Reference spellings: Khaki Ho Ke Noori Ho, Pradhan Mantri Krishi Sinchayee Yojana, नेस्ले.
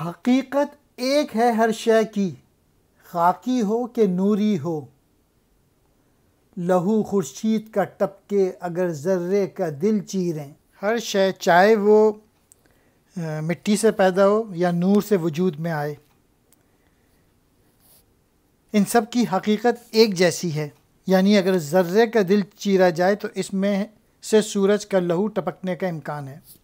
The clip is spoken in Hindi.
हकीकत एक है हर शय की, खाकी हो के नूरी हो। लहू खुर्शीद का टपके अगर ज़र्रे का दिल चीरें, हर शय चाहे वो मिट्टी से पैदा हो या नूर से वजूद में आए, इन सब की हकीकत एक जैसी है। यानी अगर ज़र्रे का दिल चीरा जाए तो इसमें से सूरज का लहू टपकने का इम्कान है।